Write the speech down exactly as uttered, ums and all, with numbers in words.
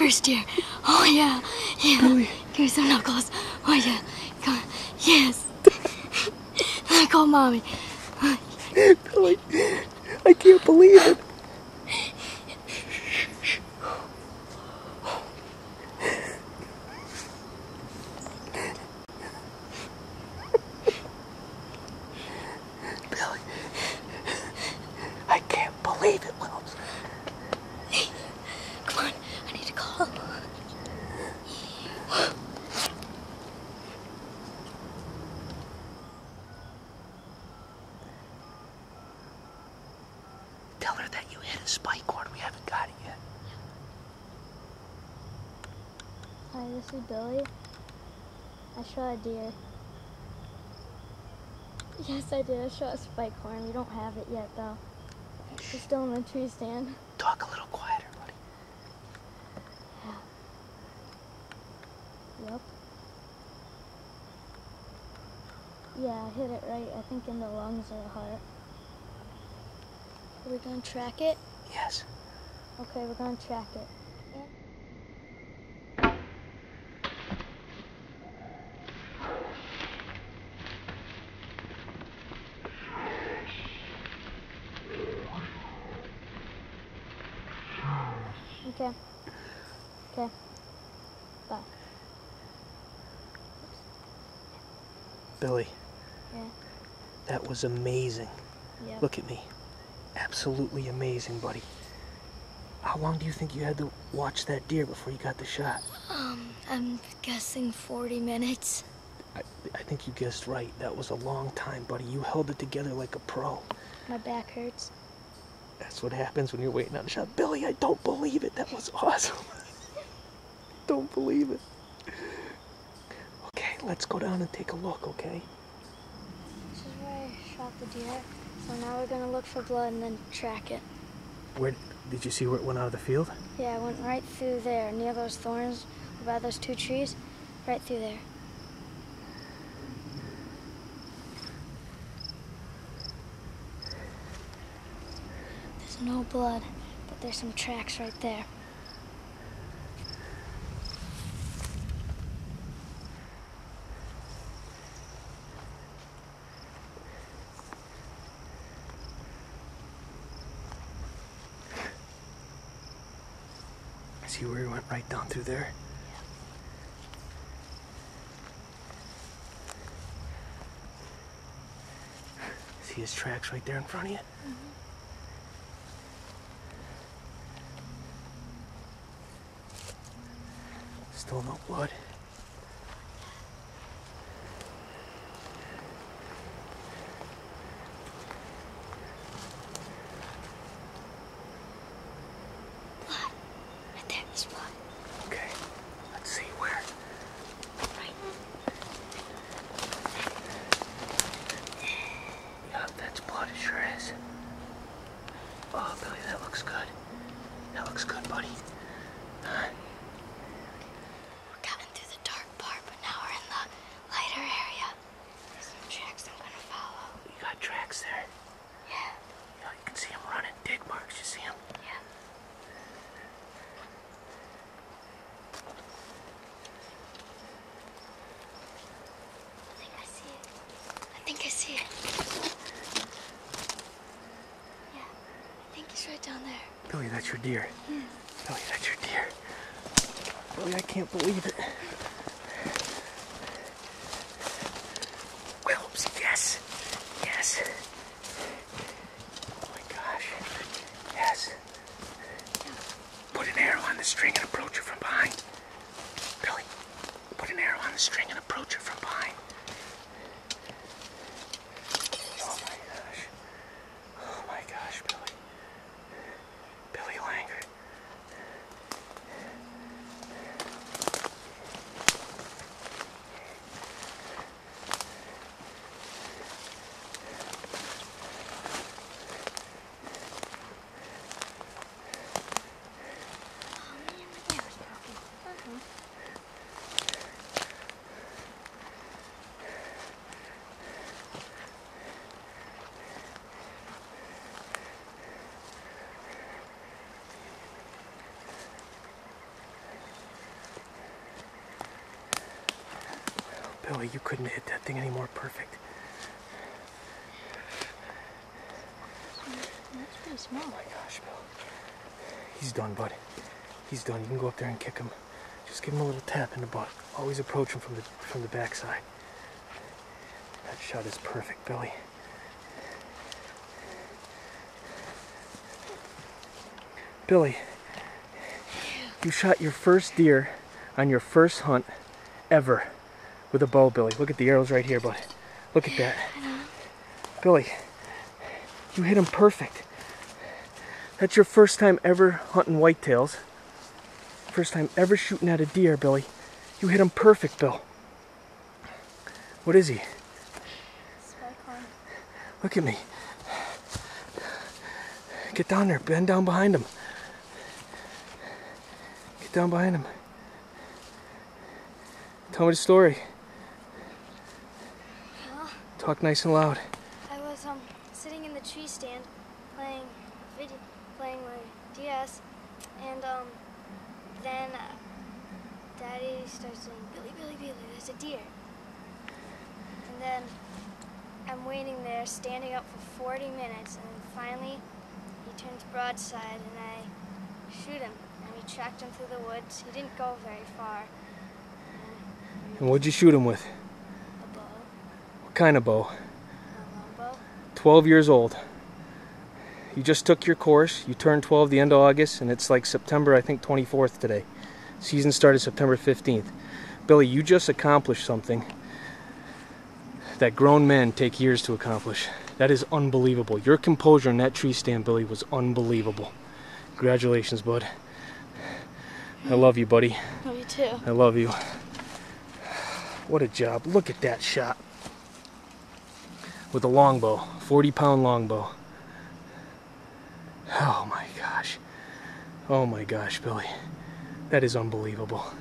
first year. Oh, yeah. Yeah. Really? Give me some knuckles. Oh, yeah. Come on. Yes. I call Mommy. Billy, I can't believe it. Billy, I can't believe it, Wells. Come on, I need to call. Tell her that you hit a spike cord. We haven't got it yet. Hi, this is Billy. I shot a deer. Yes, I did. I shot a spike horn. We don't have it yet, though. It's still in the tree stand. Talk a little quieter, buddy. Yeah. Yep. Yeah, I hit it right, I think, in the lungs or the heart. Are we going to track it? Yes. Okay, we're going to track it. Yeah. Okay. Okay. Bye. Billy. Yeah. That was amazing. Yep. Look at me. Absolutely amazing, buddy. How long do you think you had to watch that deer before you got the shot? Um, I'm guessing forty minutes. I, I think you guessed right. That was a long time, buddy. You held it together like a pro. My back hurts. That's what happens when you're waiting on a shot. Billy, I don't believe it. That was awesome. Don't believe it. Okay, let's go down and take a look, okay? This is where I shot the deer. So now we're going to look for blood and then track it. Where did you see where it went out of the field? Yeah, it went right through there, near those thorns, by those two trees, right through there. There's no blood, but there's some tracks right there. See where he went right down through there? Yeah. See his tracks right there in front of you? Mm-hmm. Still no blood. Okay, let's see where. Right. Yup, that's blood, it sure is. Oh, Billy, that looks good. That looks good, buddy. Huh? We're coming through the dark part, but now we're in the lighter area. There's some tracks I'm gonna follow. You got tracks there? Yeah. You know, you can see them running. Dig marks, you see them? Yeah. Billy, that's your deer. Yeah. Billy, that's your deer. Billy, I can't believe it. Whelps, yes. Yes. Oh my gosh. Yes. Put an arrow on the string and approach her from behind. Billy, put an arrow on the string and approach her from behind. Golly, you couldn't have hit that thing any more perfect. That's pretty small. Oh my gosh, Bill. He's done, bud. He's done. You can go up there and kick him. Just give him a little tap in the butt. Always approach him from the from the backside. That shot is perfect, Billy. Billy, you shot your first deer on your first hunt ever with a bow, Billy. Look at the arrows right here, bud. Look at that. Billy, you hit him perfect. That's your first time ever hunting whitetails. First time ever shooting at a deer, Billy. You hit him perfect, Bill. What is he? Spike. Look at me. Get down there. Bend down behind him. Get down behind him. Tell me the story. Well, talk nice and loud. I was um sitting in the tree stand playing video, playing my D S, and um. Then uh, Daddy starts saying, "Billy, Billy, Billy, there's a deer." And then I'm waiting there, standing up for forty minutes, and then finally he turns broadside and I shoot him. And we tracked him through the woods. He didn't go very far. And, and what'd you shoot him with? A bow. What kind of bow? A longbow. twelve years old. You just took your course. You turned twelve the end of August, and it's like September, I think, twenty-fourth today. Season started September fifteenth. Billy, you just accomplished something that grown men take years to accomplish. That is unbelievable. Your composure in that tree stand, Billy, was unbelievable. Congratulations, bud. I love you, buddy. Love you too. I love you. What a job. Look at that shot. With a longbow, forty pound longbow. Oh my gosh. Oh my gosh, Billy. That is unbelievable.